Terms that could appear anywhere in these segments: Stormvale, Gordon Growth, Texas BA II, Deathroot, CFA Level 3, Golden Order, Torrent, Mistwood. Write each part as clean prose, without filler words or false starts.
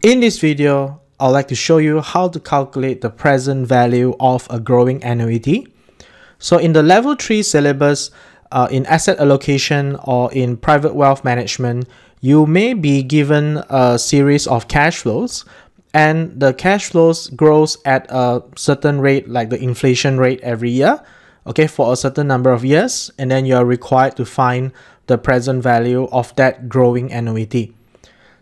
In this video, I'd like to show you how to calculate the present value of a growing annuity. So in the level 3 syllabus, in asset allocation or in private wealth management, you may be given a series of cash flows, and the cash flows grows at a certain rate, like the inflation rate every year, okay, for a certain number of years, and then you are required to find the present value of that growing annuity.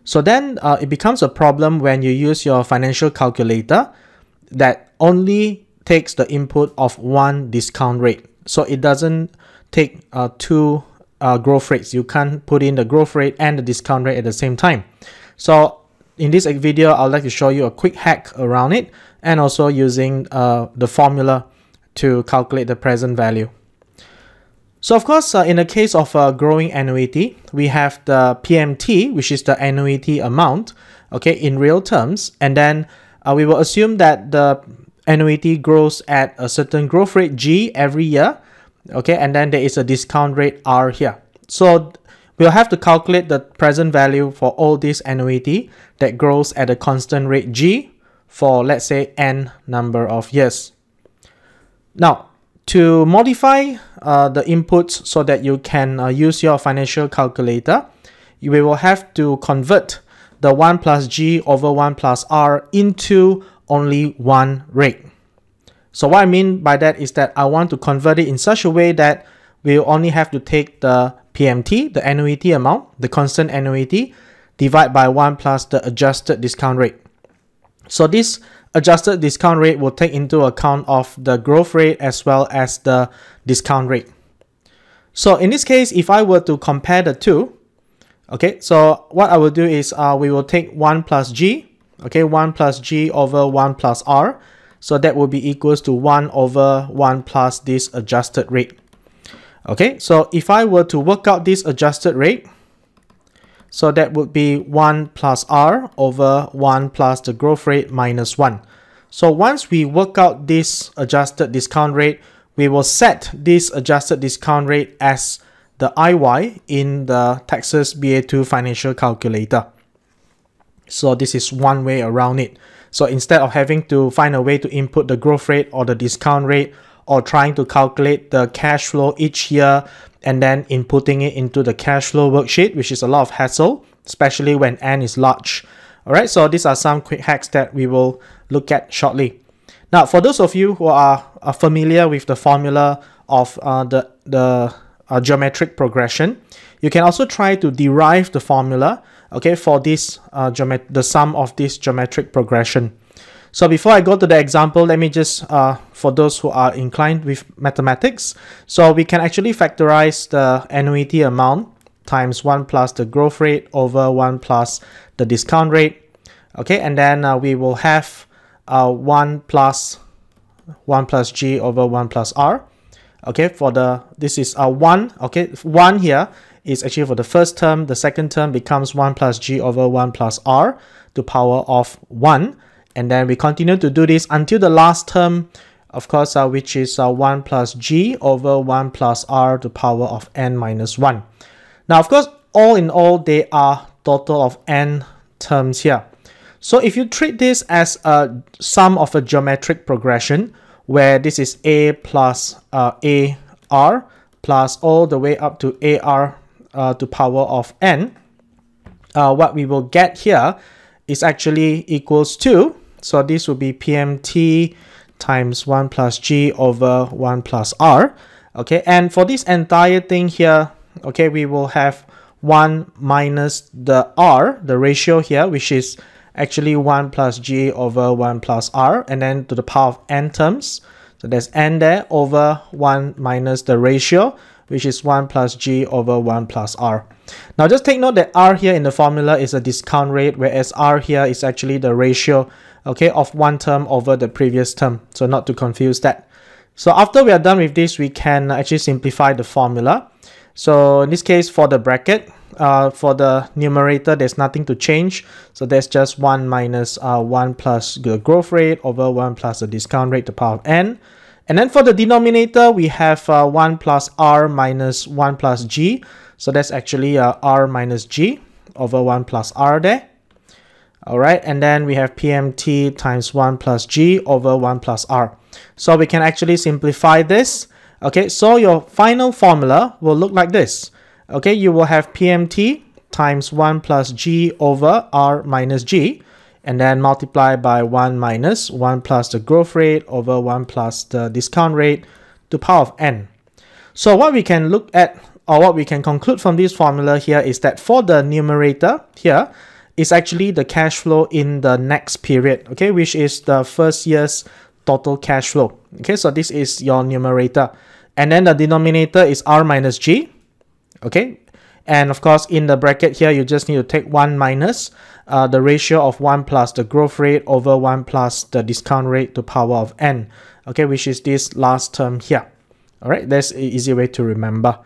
So then it becomes a problem when you use your financial calculator that only takes the input of one discount rate. So it doesn't take two growth rates. You can't put in the growth rate and the discount rate at the same time. So in this video, I'd like to show you a quick hack around it and also using the formula to calculate the present value. So of course, in the case of a growing annuity, we have the PMT, which is the annuity amount, okay, in real terms. And then we will assume that the annuity grows at a certain growth rate G every year, okay, and then there is a discount rate R here. So we'll have to calculate the present value for all this annuity that grows at a constant rate G for, let's say, N number of years. Now, to modify the inputs so that you can use your financial calculator, you will have to convert the 1 plus G over 1 plus R into only one rate. So what I mean by that is that I want to convert it in such a way that we only have to take the PMT, the annuity amount, the constant annuity, divide by 1 plus the adjusted discount rate. So this adjusted discount rate will take into account of the growth rate as well as the discount rate. So in this case, if I were to compare the two, okay, so what I will do is we will take 1 plus G, okay, 1 plus G over 1 plus R, so that will be equals to 1 over 1 plus this adjusted rate. Okay, so if I were to work out this adjusted rate, so that would be 1 plus R over 1 plus the growth rate minus 1. So once we work out this adjusted discount rate, we will set this adjusted discount rate as the IY in the Texas BA II financial calculator. So this is one way around it. So instead of having to find a way to input the growth rate or the discount rate or trying to calculate the cash flow each year and then inputting it into the cash flow worksheet, which is a lot of hassle, especially when N is large. All right, so these are some quick hacks that we will look at shortly. Now, for those of you who are familiar with the formula of the geometric progression, you can also try to derive the formula, okay, for this the sum of this geometric progression. So before I go to the example, let me just, for those who are inclined with mathematics, so we can actually factorize the annuity amount times 1 plus the growth rate over 1 plus the discount rate. Okay, and then we will have 1 plus G over 1 plus R. Okay, for the, this is 1, okay, 1 here is actually for the first term, the second term becomes 1 plus G over 1 plus R to power of 1. And then we continue to do this until the last term, of course, which is 1 plus G over 1 plus R to power of N minus 1. Now, of course, all in all, they are total of N terms here. So if you treat this as a sum of a geometric progression, where this is A plus AR plus all the way up to AR to power of N, what we will get here is actually equals to, so this will be PMT times 1 plus G over 1 plus R. Okay, and for this entire thing here, okay, we will have 1 minus the R, the ratio here, which is actually 1 plus G over 1 plus R, and then to the power of N terms. So there's N there over 1 minus the ratio, which is 1 plus G over 1 plus R. Now just take note that R here in the formula is a discount rate, whereas R here is actually the ratio, okay, of one term over the previous term, so not to confuse that. So after we are done with this, we can actually simplify the formula. So in this case, for the bracket, for the numerator, there's nothing to change. So there's just 1 minus 1 plus the growth rate over 1 plus the discount rate to the power of N. And then for the denominator, we have 1 plus R minus 1 plus G. So that's actually R minus G over 1 plus R there. All right, and then we have PMT times 1 plus G over 1 plus R. So we can actually simplify this. Okay, so your final formula will look like this. Okay, you will have PMT times 1 plus G over R minus G, and then multiply by 1 minus 1 plus the growth rate over 1 plus the discount rate to the power of n. So what we can look at, or what we can conclude from this formula here, is that for the numerator here, is actually the cash flow in the next period, okay, which is the first year's total cash flow. Okay, so this is your numerator. And then the denominator is R minus G, okay? And of course, in the bracket here, you just need to take 1 minus the ratio of 1 plus the growth rate over 1 plus the discount rate to power of n, okay, which is this last term here. All right, that's an easy way to remember.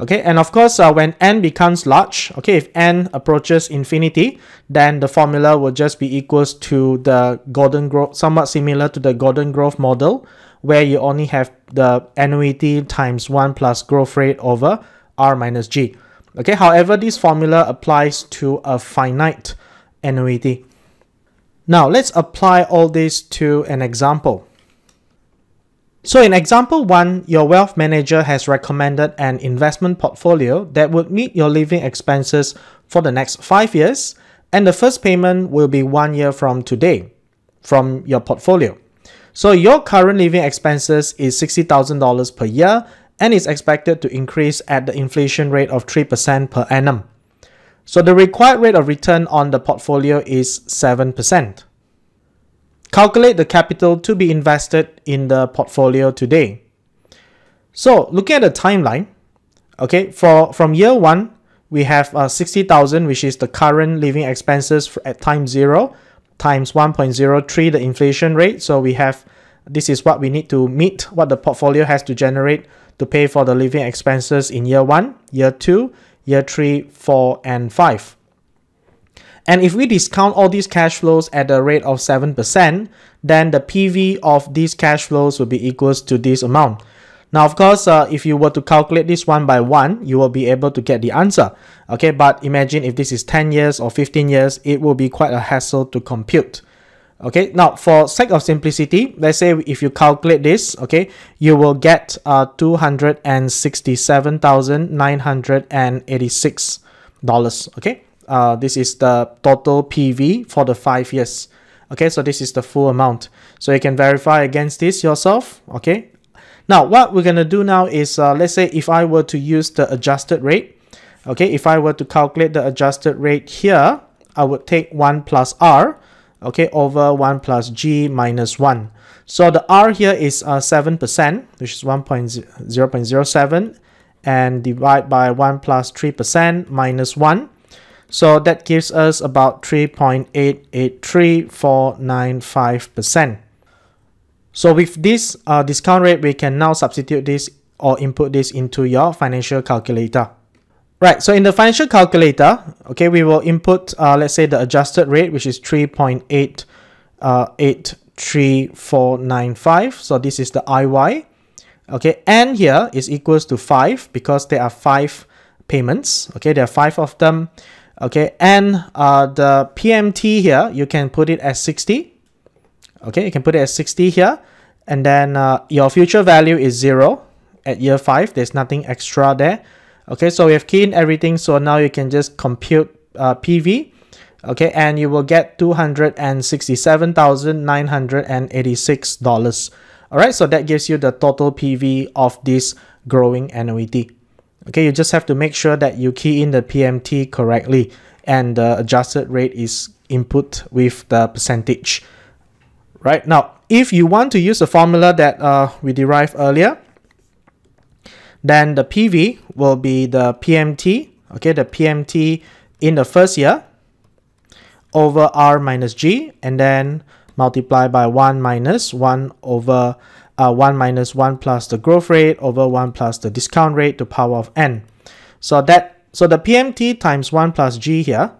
Okay, and of course, when n becomes large, okay, if n approaches infinity, then the formula will just be equals to the Gordon Growth, somewhat similar to the Gordon Growth model, where you only have the annuity times 1 plus growth rate over R minus G. Okay, however, this formula applies to a finite annuity. Now, let's apply all this to an example. So in example 1, your wealth manager has recommended an investment portfolio that would meet your living expenses for the next 5 years, and the first payment will be 1 year from today from your portfolio. So your current living expenses is $60,000 per year and is expected to increase at the inflation rate of 3% per annum. So the required rate of return on the portfolio is 7%. Calculate the capital to be invested in the portfolio today. So looking at the timeline, okay, from year 1, we have 60,000, which is the current living expenses at time 0, times 1.03, the inflation rate. So we have, this is what we need to meet, what the portfolio has to generate to pay for the living expenses in year 1, year 2, year 3, 4, and 5. And if we discount all these cash flows at a rate of 7%, then the PV of these cash flows will be equals to this amount. Now, of course, if you were to calculate this one by one, you will be able to get the answer. Okay, but imagine if this is 10 years or 15 years, it will be quite a hassle to compute. Okay, now for sake of simplicity, let's say if you calculate this, okay, you will get $267,986, okay? This is the total PV for the 5 years. Okay, so this is the full amount. So you can verify against this yourself. Okay, now what we're going to do now is, let's say if I were to use the adjusted rate, okay, if I were to calculate the adjusted rate here, I would take 1 plus R, okay, over 1 plus G minus 1. So the R here is 7%, which is 0.07, and divide by 1 plus 3% minus 1. So that gives us about 3.883495%. So with this discount rate, we can now substitute this or input this into your financial calculator. Right, so in the financial calculator, okay, we will input, let's say the adjusted rate, which is 3.883495. So this is the IY. Okay, N here is equals to 5 because there are 5 payments. Okay, there are 5 of them. Okay, and the PMT here, you can put it as 60. Okay, you can put it as 60 here. And then your future value is 0 at year 5. There's nothing extra there. Okay, so we have keyed in everything. So now you can just compute PV. Okay, and you will get $267,986. All right, so that gives you the total PV of this growing annuity. Okay, you just have to make sure that you key in the PMT correctly and the adjusted rate is input with the percentage. Right, now, if you want to use the formula that we derived earlier, then the PV will be the PMT, okay, the PMT in the first year over R minus G, and then multiply by 1 minus 1 over 1 minus 1 plus the growth rate over 1 plus the discount rate to power of n. So the PMT times 1 plus G here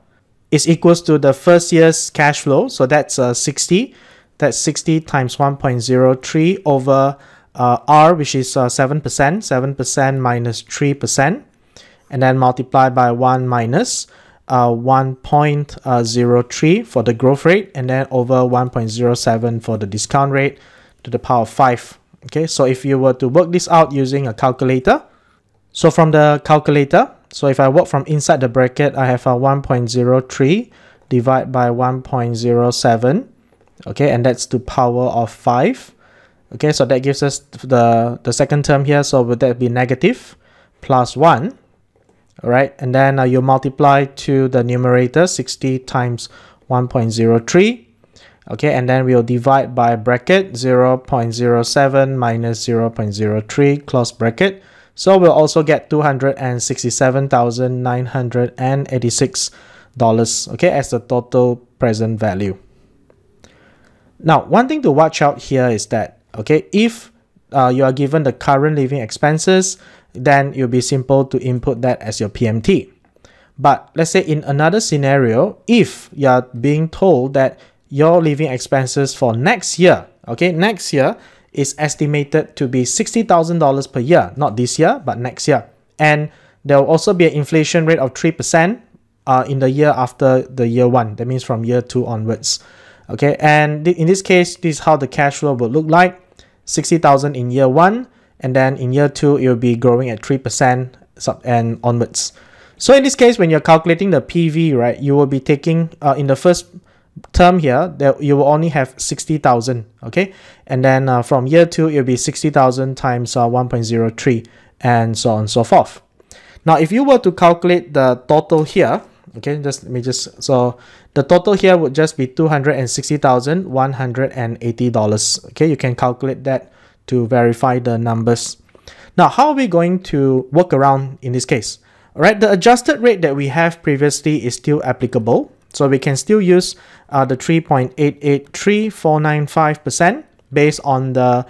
is equals to the first year's cash flow. So that's 60. That's 60 times 1.03 over R, which is 7%. 7% minus 3%. And then multiply by 1 minus 1.03 for the growth rate, and then over 1.07 for the discount rate to the power of 5. Okay, so if you were to work this out using a calculator, so from the calculator, so if I work from inside the bracket, I have a 1.03 divided by 1.07, okay, and that's to power of 5. Okay, so that gives us the second term here, so would that be negative plus 1. All right, and then you multiply to the numerator, 60 times 1.03. Okay, and then we'll divide by bracket 0.07 minus 0.03, close bracket. So we'll also get $267,986, okay, as the total present value. Now, one thing to watch out here is that, okay, if you are given the current living expenses, then it'll be simple to input that as your PMT. But let's say in another scenario, if you're being told that your living expenses for next year, okay, next year is estimated to be $60,000 per year, not this year, but next year. And there will also be an inflation rate of 3% in the year after the year 1, that means from year 2 onwards. Okay, and in this case, this is how the cash flow would look like, $60,000 in year 1, and then in year 2, it will be growing at 3% and onwards. So in this case, when you're calculating the PV, right, you will be taking, in the first term here, that you will only have 60,000, okay? And then from year 2, it will be 60,000 times 1.03, and so on and so forth. Now, if you were to calculate the total here, okay, so the total here would just be $260,180, okay? You can calculate that to verify the numbers. Now, how are we going to work around in this case? All right, the adjusted rate that we have previously is still applicable. So we can still use the 3.883495% based on the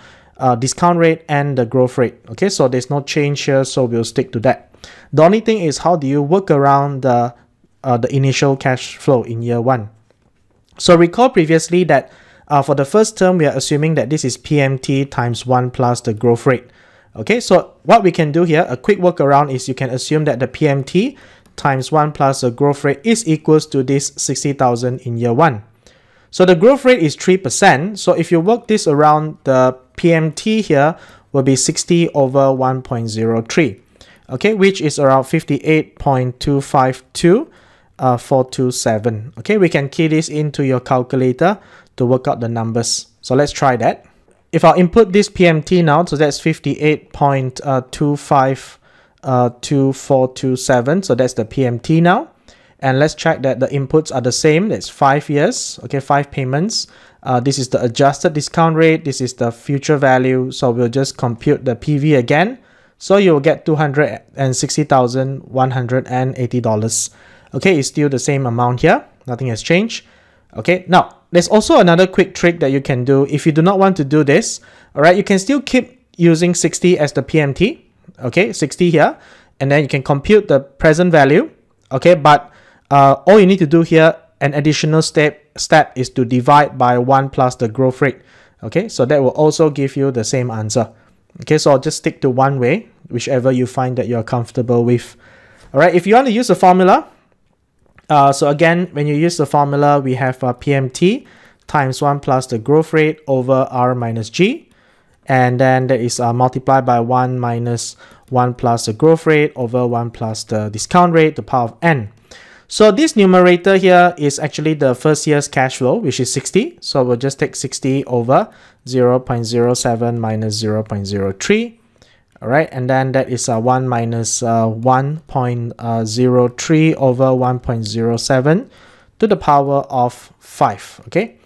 discount rate and the growth rate. Okay, so there's no change here, so we'll stick to that. The only thing is, how do you work around the initial cash flow in year 1? So recall previously that for the first term, we are assuming that this is PMT times 1 plus the growth rate. Okay, so what we can do here, a quick workaround, is you can assume that the PMT times 1 plus the growth rate is equals to this 60,000 in year 1. So the growth rate is 3%, so if you work this around, the PMT here will be 60 over 1.03, okay, which is around 58.252427. Okay, we can key this into your calculator to work out the numbers. So let's try that. If I input this PMT now, so that's 58.252427, so that's the PMT now, and let's check that the inputs are the same. That's 5 years, okay, 5 payments. This is the adjusted discount rate, this is the future value, so we'll just compute the PV again, so you'll get $260,180. Okay, it's still the same amount here, nothing has changed. Okay, now there's also another quick trick that you can do if you do not want to do this. All right, you can still keep using 60 as the PMT, okay, 60 here, and then you can compute the present value, okay, but all you need to do here, an additional step is to divide by 1 plus the growth rate, okay, so that will also give you the same answer. Okay, so I'll just stick to one way, whichever you find that you're comfortable with. All right, if you want to use the formula, so again, when you use the formula, we have PMT times 1 plus the growth rate over R minus G, and then that is multiplied by 1 minus 1 plus the growth rate over 1 plus the discount rate to the power of n. So this numerator here is actually the first year's cash flow, which is 60. So we'll just take 60 over 0.07 minus 0.03. All right, and then that is 1 minus 1.03 over 1.07 to the power of 5. Okay,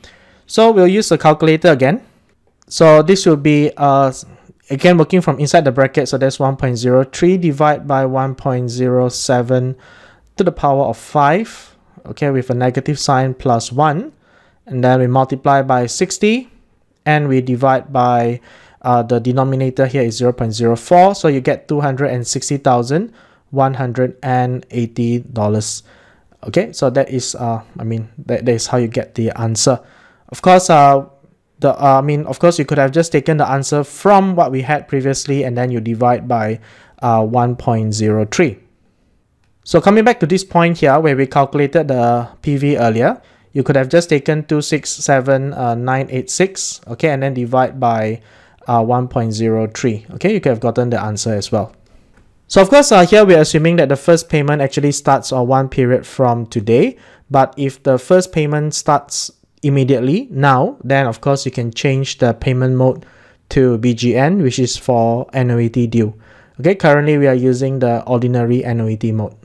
so we'll use the calculator again. So this will be, again, working from inside the bracket, so that's 1.03 divided by 1.07 to the power of 5, okay, with a negative sign plus 1, and then we multiply by 60, and we divide by the denominator here is 0.04, so you get $260,180. Okay, so that is, that is how you get the answer. Of course, of course, you could have just taken the answer from what we had previously, and then you divide by 1.03. So coming back to this point here where we calculated the PV earlier, you could have just taken 267,986, okay, and then divide by 1.03, okay, you could have gotten the answer as well. So of course, here we're assuming that the first payment actually starts on one period from today, but if the first payment starts immediately now, then of course you can change the payment mode to BGN, which is for annuity due. Okay, currently we are using the ordinary annuity mode.